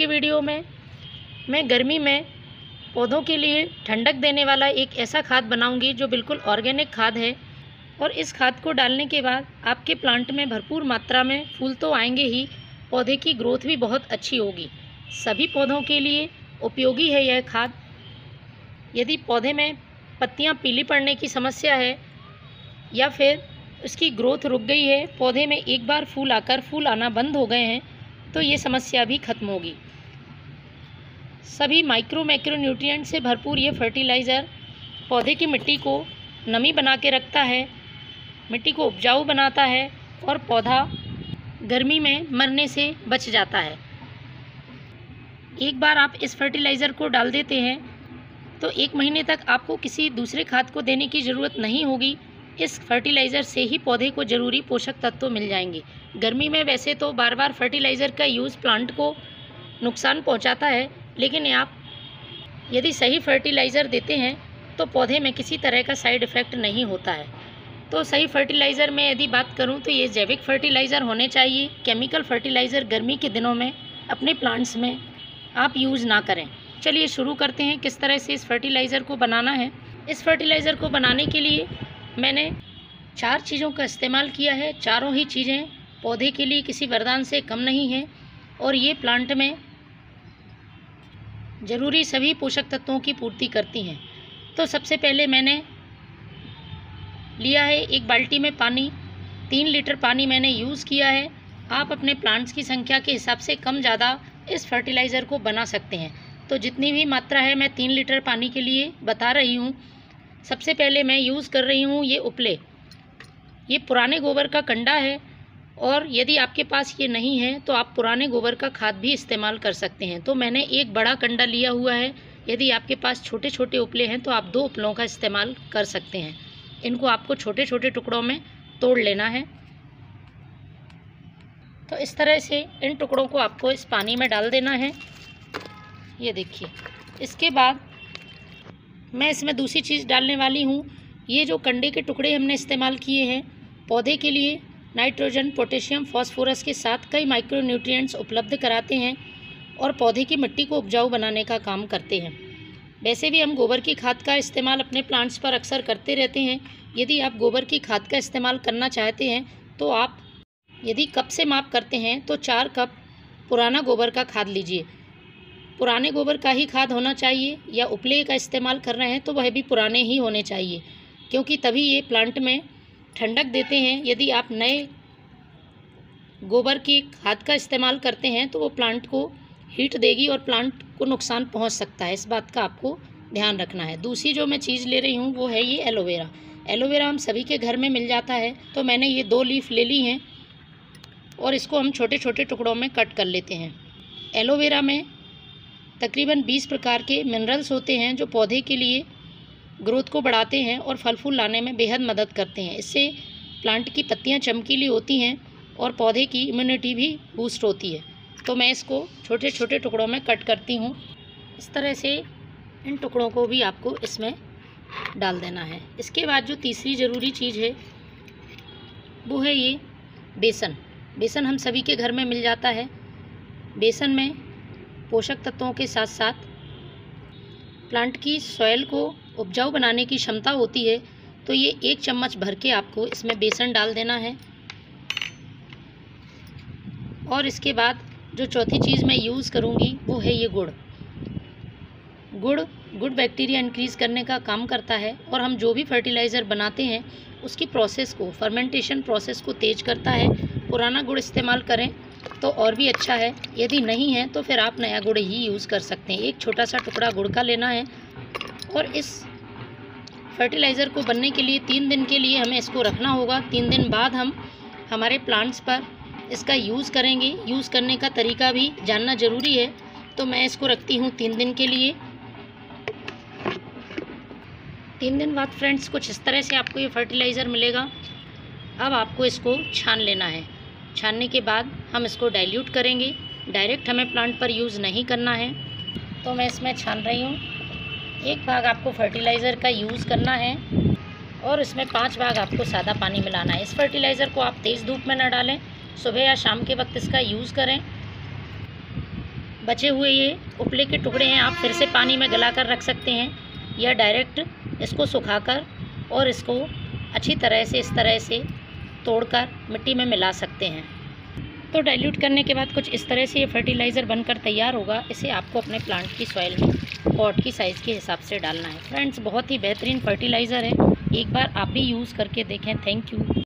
की वीडियो में मैं गर्मी में पौधों के लिए ठंडक देने वाला एक ऐसा खाद बनाऊंगी जो बिल्कुल ऑर्गेनिक खाद है। और इस खाद को डालने के बाद आपके प्लांट में भरपूर मात्रा में फूल तो आएंगे ही, पौधे की ग्रोथ भी बहुत अच्छी होगी। सभी पौधों के लिए उपयोगी है यह खाद। यदि पौधे में पत्तियां पीली पड़ने की समस्या है या फिर उसकी ग्रोथ रुक गई है, पौधे में एक बार फूल आना बंद हो गए हैं, तो ये समस्या भी खत्म होगी। सभी माइक्रो मैक्रोन्यूट्रिएंट से भरपूर ये फर्टिलाइज़र पौधे की मिट्टी को नमी बना के रखता है, मिट्टी को उपजाऊ बनाता है और पौधा गर्मी में मरने से बच जाता है। एक बार आप इस फर्टिलाइज़र को डाल देते हैं तो एक महीने तक आपको किसी दूसरे खाद को देने की ज़रूरत नहीं होगी। इस फर्टिलाइज़र से ही पौधे को ज़रूरी पोषक तत्व मिल जाएंगे। गर्मी में वैसे तो बार बार फर्टिलाइज़र का यूज़ प्लांट को नुकसान पहुंचाता है, लेकिन आप यदि सही फर्टिलाइज़र देते हैं तो पौधे में किसी तरह का साइड इफ़ेक्ट नहीं होता है। तो सही फर्टिलाइज़र में यदि बात करूं तो ये जैविक फर्टिलाइज़र होने चाहिए। केमिकल फर्टिलाइज़र गर्मी के दिनों में अपने प्लांट्स में आप यूज़ ना करें। चलिए शुरू करते हैं किस तरह से इस फर्टिलाइज़र को बनाना है। इस फर्टिलाइज़र को बनाने के लिए मैंने 4 चीज़ों का इस्तेमाल किया है। चारों ही चीज़ें पौधे के लिए किसी वरदान से कम नहीं हैं और ये प्लांट में ज़रूरी सभी पोषक तत्वों की पूर्ति करती हैं। तो सबसे पहले मैंने लिया है एक बाल्टी में पानी। 3 लीटर पानी मैंने यूज़ किया है। आप अपने प्लांट्स की संख्या के हिसाब से कम ज़्यादा इस फर्टिलाइज़र को बना सकते हैं। तो जितनी भी मात्रा है मैं 3 लीटर पानी के लिए बता रही हूँ। सबसे पहले मैं यूज़ कर रही हूँ ये उपले। ये पुराने गोबर का कंडा है और यदि आपके पास ये नहीं है तो आप पुराने गोबर का खाद भी इस्तेमाल कर सकते हैं। तो मैंने एक बड़ा कंडा लिया हुआ है। यदि आपके पास छोटे छोटे उपले हैं तो आप 2 उपलों का इस्तेमाल कर सकते हैं। इनको आपको छोटे छोटे टुकड़ों में तोड़ लेना है। तो इस तरह से इन टुकड़ों को आपको इस पानी में डाल देना है। ये देखिए। इसके बाद मैं इसमें दूसरी चीज़ डालने वाली हूँ। ये जो कंडे के टुकड़े हमने इस्तेमाल किए हैं, पौधे के लिए नाइट्रोजन, पोटेशियम, फास्फोरस के साथ कई माइक्रोन्यूट्रिएंट्स उपलब्ध कराते हैं और पौधे की मिट्टी को उपजाऊ बनाने का काम करते हैं। वैसे भी हम गोबर की खाद का इस्तेमाल अपने प्लांट्स पर अक्सर करते रहते हैं। यदि आप गोबर की खाद का इस्तेमाल करना चाहते हैं तो आप यदि कप से माप करते हैं तो 4 कप पुराना गोबर का खाद लीजिए। पुराने गोबर का ही खाद होना चाहिए, या उपले का इस्तेमाल कर रहे हैं तो वह भी पुराने ही होने चाहिए, क्योंकि तभी ये प्लांट में ठंडक देते हैं। यदि आप नए गोबर की खाद का इस्तेमाल करते हैं तो वो प्लांट को हीट देगी और प्लांट को नुकसान पहुंच सकता है। इस बात का आपको ध्यान रखना है। दूसरी जो मैं चीज़ ले रही हूँ वो है ये एलोवेरा। एलोवेरा हम सभी के घर में मिल जाता है। तो मैंने ये 2 लीफ ले ली हैं और इसको हम छोटे छोटे टुकड़ों में कट कर लेते हैं। एलोवेरा में तकरीबन 20 प्रकार के मिनरल्स होते हैं जो पौधे के लिए ग्रोथ को बढ़ाते हैं और फल फूल लाने में बेहद मदद करते हैं। इससे प्लांट की पत्तियाँ चमकीली होती हैं और पौधे की इम्यूनिटी भी बूस्ट होती है। तो मैं इसको छोटे छोटे टुकड़ों में कट करती हूँ। इस तरह से इन टुकड़ों को भी आपको इसमें डाल देना है। इसके बाद जो तीसरी ज़रूरी चीज़ है वो है ये बेसन। बेसन हम सभी के घर में मिल जाता है। बेसन में पोषक तत्वों के साथ साथ प्लांट की सॉइल को उपजाऊ बनाने की क्षमता होती है। तो ये 1 चम्मच भर के आपको इसमें बेसन डाल देना है। और इसके बाद जो चौथी चीज़ मैं यूज़ करूँगी वो है ये गुड़। गुड़ बैक्टीरिया इंक्रीज़ करने का काम करता है और हम जो भी फर्टिलाइज़र बनाते हैं उसकी प्रोसेस को, फर्मेंटेशन प्रोसेस को तेज़ करता है। पुराना गुड़ इस्तेमाल करें तो और भी अच्छा है। यदि नहीं है तो फिर आप नया गुड़ ही यूज़ कर सकते हैं। एक छोटा सा टुकड़ा गुड़ का लेना है और इस फर्टिलाइज़र को बनने के लिए 3 दिन के लिए हमें इसको रखना होगा। 3 दिन बाद हम हमारे प्लांट्स पर इसका यूज़ करेंगे। यूज़ करने का तरीका भी जानना ज़रूरी है। तो मैं इसको रखती हूँ 3 दिन के लिए। 3 दिन बाद फ्रेंड्स कुछ इस तरह से आपको ये फर्टिलाइज़र मिलेगा। अब आपको इसको छान लेना है। छानने के बाद हम इसको डाइल्यूट करेंगे। डायरेक्ट हमें प्लांट पर यूज़ नहीं करना है। तो मैं इसमें छान रही हूँ। 1 भाग आपको फर्टिलाइज़र का यूज़ करना है और इसमें 5 भाग आपको सादा पानी मिलाना है। इस फर्टिलाइज़र को आप तेज़ धूप में ना डालें। सुबह या शाम के वक्त इसका यूज़ करें। बचे हुए ये उपले के टुकड़े हैं, आप फिर से पानी में गला कर रख सकते हैं या डायरेक्ट इसको सुखाकर और इसको अच्छी तरह से इस तरह से तोड़कर मिट्टी में मिला सकते हैं। तो डाइल्यूट करने के बाद कुछ इस तरह से ये फर्टिलाइज़र बनकर तैयार होगा। इसे आपको अपने प्लांट की सॉइल में पॉट की साइज़ के हिसाब से डालना है। फ्रेंड्स, बहुत ही बेहतरीन फर्टिलाइज़र है, एक बार आप भी यूज़ करके देखें। Thank you.